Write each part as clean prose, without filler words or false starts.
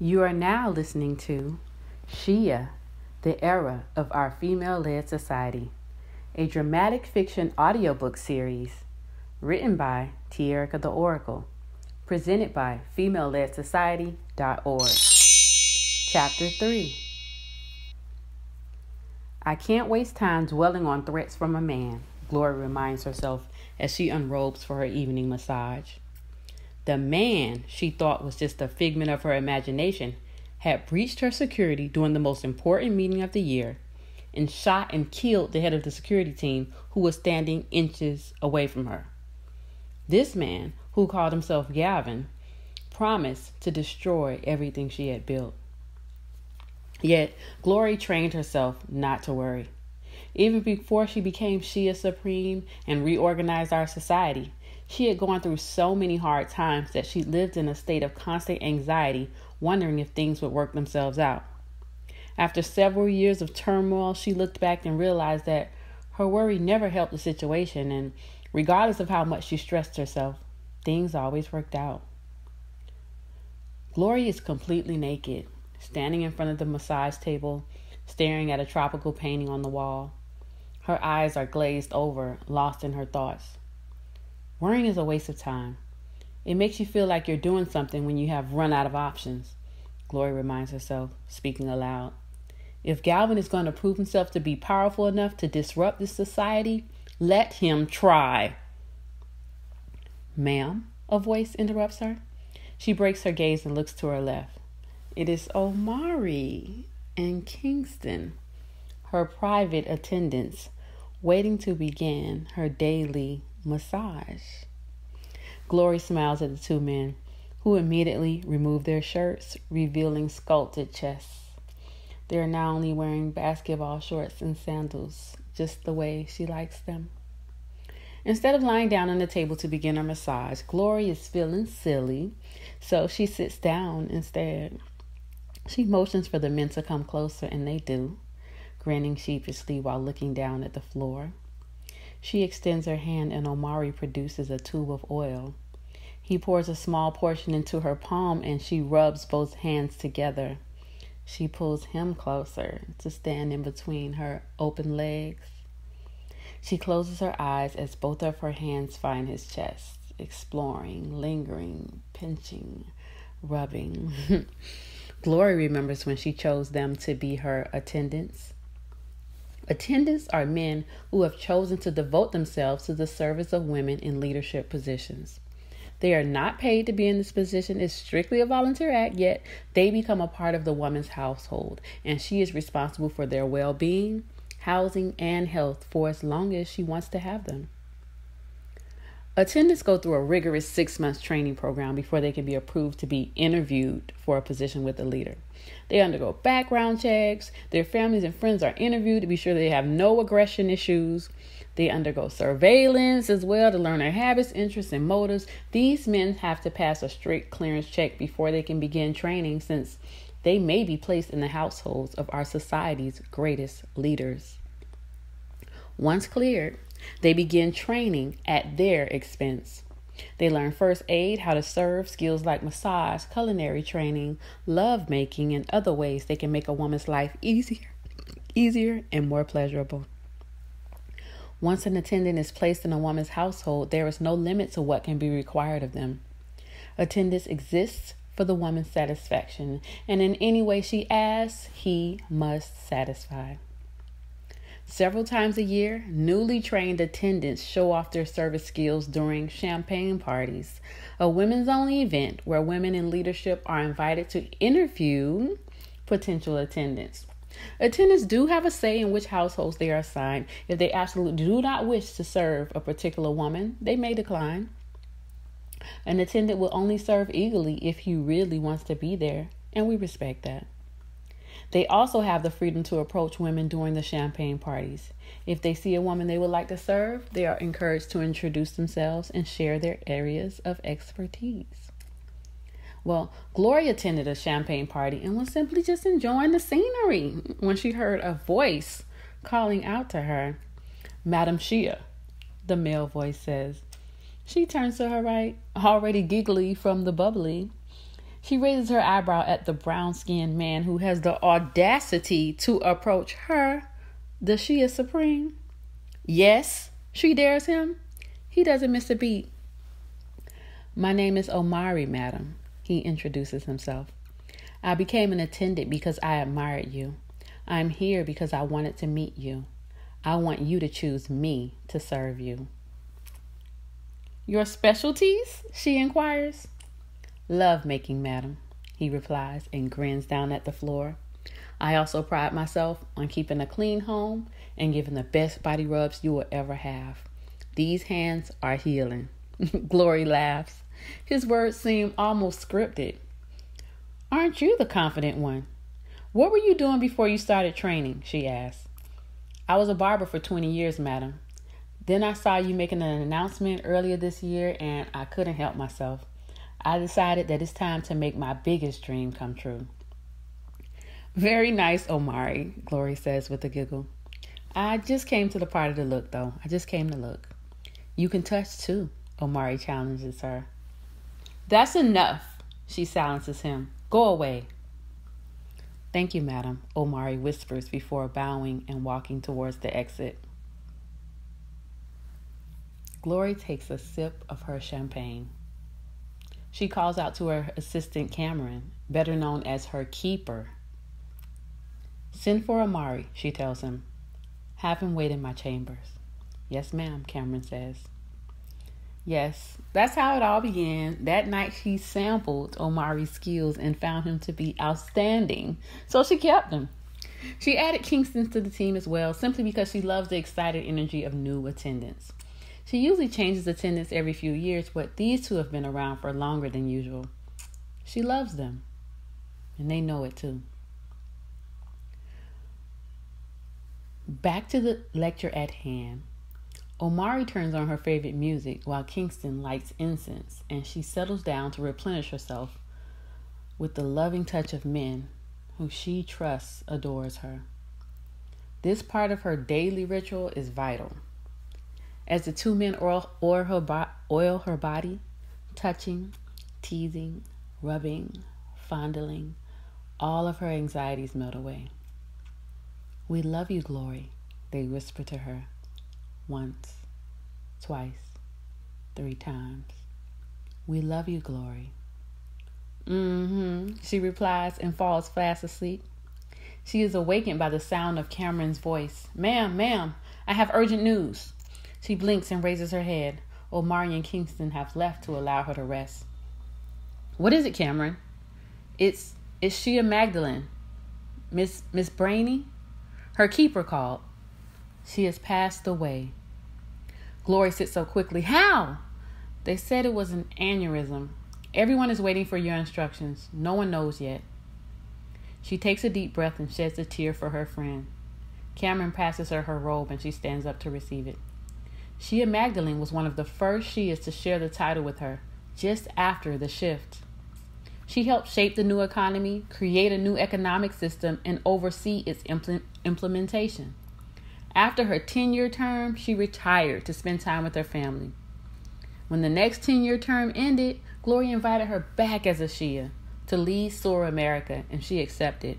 You are now listening to Shia, the Era of Our Female-Led Society, a dramatic fiction audiobook series written by Te-Erika the Oracle, presented by femaleledsociety.org. Chapter 3. I can't waste time dwelling on threats from a man, Glory reminds herself as she unrobes for her evening massage. The man she thought was just a figment of her imagination had breached her security during the most important meeting of the year and shot and killed the head of the security team who was standing inches away from her. This man, who called himself Gavin, promised to destroy everything she had built. Yet, Glory trained herself not to worry. Even before she became Shia Supreme and reorganized our society, she had gone through so many hard times that she lived in a state of constant anxiety, wondering if things would work themselves out. After several years of turmoil, she looked back and realized that her worry never helped the situation, and regardless of how much she stressed herself, things always worked out. Glory is completely naked, standing in front of the massage table, staring at a tropical painting on the wall. Her eyes are glazed over, lost in her thoughts. Worrying is a waste of time. It makes you feel like you're doing something when you have run out of options, Glory reminds herself, speaking aloud. If Galvin is going to prove himself to be powerful enough to disrupt this society, let him try. Ma'am, a voice interrupts her. She breaks her gaze and looks to her left. It is Omari and Kingston, her private attendants, waiting to begin her daily massage. Glory smiles at the two men, who immediately remove their shirts, revealing sculpted chests. They are now only wearing basketball shorts and sandals, just the way she likes them. Instead of lying down on the table to begin her massage, Glory is feeling silly, so she sits down instead. She motions for the men to come closer, and they do, grinning sheepishly while looking down at the floor. She extends her hand and Omari produces a tube of oil. He pours a small portion into her palm and she rubs both hands together. She pulls him closer to stand in between her open legs. She closes her eyes as both of her hands find his chest, exploring, lingering, pinching, rubbing. Glory remembers when she chose them to be her attendants. Attendants are men who have chosen to devote themselves to the service of women in leadership positions. They are not paid to be in this position. It's strictly a volunteer act, yet they become a part of the woman's household, and she is responsible for their well-being, housing, and health for as long as she wants to have them. Attendants go through a rigorous 6-month training program before they can be approved to be interviewed for a position with a leader. They undergo background checks. Their families and friends are interviewed to be sure they have no aggression issues. They undergo surveillance as well to learn their habits, interests, and motives. These men have to pass a strict clearance check before they can begin training, since they may be placed in the households of our society's greatest leaders. Once cleared, they begin training at their expense. They learn first aid, how to serve, skills like massage, culinary training, love making, and other ways they can make a woman's life easier and more pleasurable. Once an attendant is placed in a woman's household, there is no limit to what can be required of them. Attendance exists for the woman's satisfaction, and in any way she asks, he must satisfy. Several times a year, newly trained attendants show off their service skills during champagne parties, a women's-only event where women in leadership are invited to interview potential attendants. Attendants do have a say in which households they are assigned. If they absolutely do not wish to serve a particular woman, they may decline. An attendant will only serve eagerly if he really wants to be there, and we respect that. They also have the freedom to approach women during the champagne parties. If they see a woman they would like to serve, they are encouraged to introduce themselves and share their areas of expertise. Well, Gloria attended a champagne party and was simply just enjoying the scenery when she heard a voice calling out to her. "Madam Shia," the male voice says. She turns to her right, already giggly from the bubbly. She raises her eyebrow at the brown-skinned man who has the audacity to approach her, the Shia Supreme. Yes, she dares him. He doesn't miss a beat. My name is Omari, madam, he introduces himself. I became an attendant because I admired you. I'm here because I wanted to meet you. I want you to choose me to serve you. Your specialties? She inquires. Love-making, madam, he replies and grins down at the floor. I also pride myself on keeping a clean home and giving the best body rubs you will ever have. These hands are healing. Glory laughs. His words seem almost scripted. Aren't you the confident one? What were you doing before you started training? She asks. I was a barber for 20 years, madam. Then I saw you making an announcement earlier this year and I couldn't help myself. I decided that it's time to make my biggest dream come true. Very nice, Omari, Glory says with a giggle. I just came to the party to look, though. I just came to look. You can touch, too, Omari challenges her. That's enough, she silences him. Go away. Thank you, madam, Omari whispers before bowing and walking towards the exit. Glory takes a sip of her champagne. She calls out to her assistant Cameron, better known as her keeper. Send for Omari, she tells him. Have him wait in my chambers. Yes, ma'am, Cameron says. Yes, that's how it all began. That night she sampled Omari's skills and found him to be outstanding, so she kept him. She added Kingston to the team as well, simply because she loves the excited energy of new attendants. She usually changes attendants every few years, but these two have been around for longer than usual. She loves them, and they know it too. Back to the lecture at hand. Omari turns on her favorite music while Kingston lights incense, and she settles down to replenish herself with the loving touch of men who she trusts adores her. This part of her daily ritual is vital. As the two men oil her body, touching, teasing, rubbing, fondling, all of her anxieties melt away. We love you, Glory, they whisper to her. Once, twice, three times. We love you, Glory. She replies and falls fast asleep. She is awakened by the sound of Cameron's voice. Ma'am, I have urgent news. She blinks and raises her head. Omari and Kingston have left to allow her to rest. What is it, Cameron? It's Shia Magdalene. Miss Brainy? Her keeper called. She has passed away. Glory sits so quickly. How? They said it was an aneurysm. Everyone is waiting for your instructions. No one knows yet. She takes a deep breath and sheds a tear for her friend. Cameron passes her robe and she stands up to receive it. Shia Magdalene was one of the first Shias to share the title with her just after the shift. She helped shape the new economy, create a new economic system, and oversee its implementation. After her 10-year term, she retired to spend time with her family. When the next 10-year term ended, Gloria invited her back as a Shia to lead Sora America, and she accepted.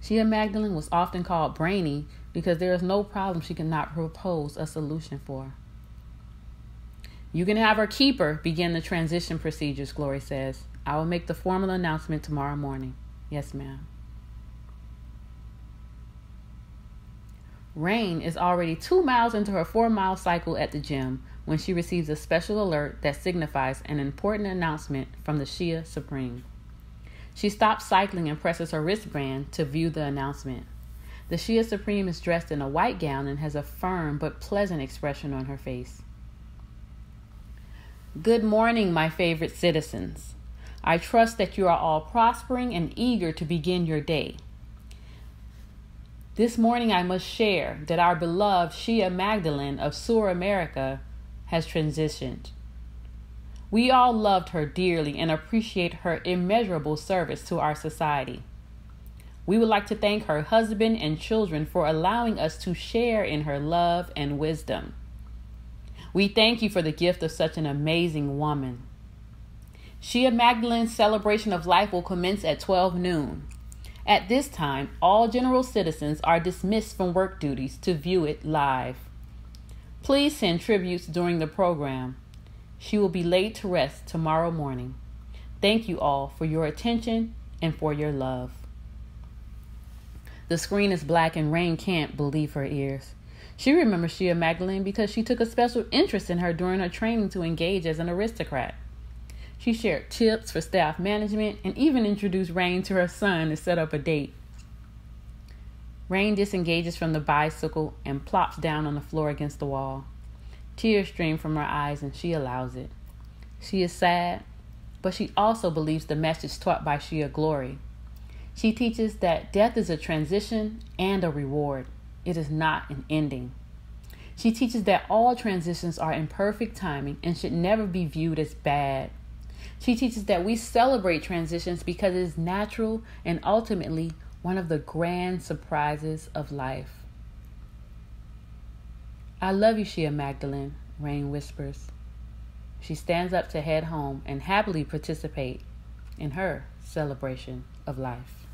Shia Magdalene was often called Brainy because there is no problem she cannot propose a solution for. You can have her keeper begin the transition procedures, Glory says. I will make the formal announcement tomorrow morning. Yes, ma'am. Rain is already 2 miles into her 4-mile cycle at the gym when she receives a special alert that signifies an important announcement from the Shia Supreme. She stops cycling and presses her wristband to view the announcement. The Shia Supreme is dressed in a white gown and has a firm but pleasant expression on her face. Good morning, my favorite citizens. I trust that you are all prospering and eager to begin your day. This morning I must share that our beloved Shia Magdalene of Sora America has transitioned. We all loved her dearly and appreciate her immeasurable service to our society. We would like to thank her husband and children for allowing us to share in her love and wisdom. We thank you for the gift of such an amazing woman. Shia Magdalene's celebration of life will commence at 12 noon. At this time, all general citizens are dismissed from work duties to view it live. Please send tributes during the program. She will be laid to rest tomorrow morning. Thank you all for your attention and for your love. The screen is black and Rain can't believe her ears. She remembers Shia Magdalene because she took a special interest in her during her training to engage as an aristocrat. She shared tips for staff management and even introduced Rain to her son to set up a date. Rain disengages from the bicycle and plops down on the floor against the wall. Tears stream from her eyes and she allows it. She is sad, but she also believes the message taught by Shia Glory. She teaches that death is a transition and a reward. It is not an ending. She teaches that all transitions are in perfect timing and should never be viewed as bad. She teaches that we celebrate transitions because it is natural and ultimately one of the grand surprises of life. I love you, Shia Magdalene, Rain whispers. She stands up to head home and happily participate in her celebration of life.